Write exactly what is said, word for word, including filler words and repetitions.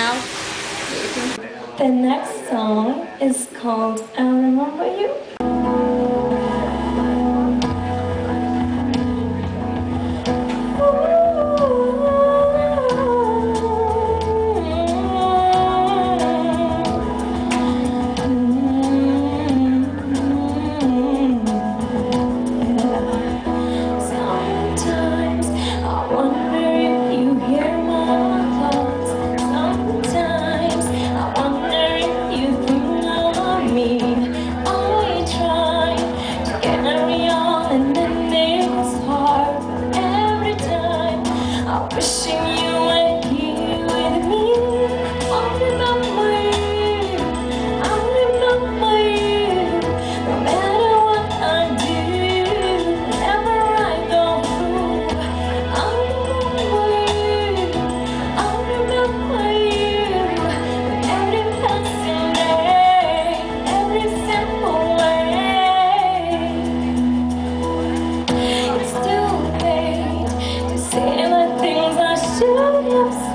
now. The next song is called I'll Remember You. Yes.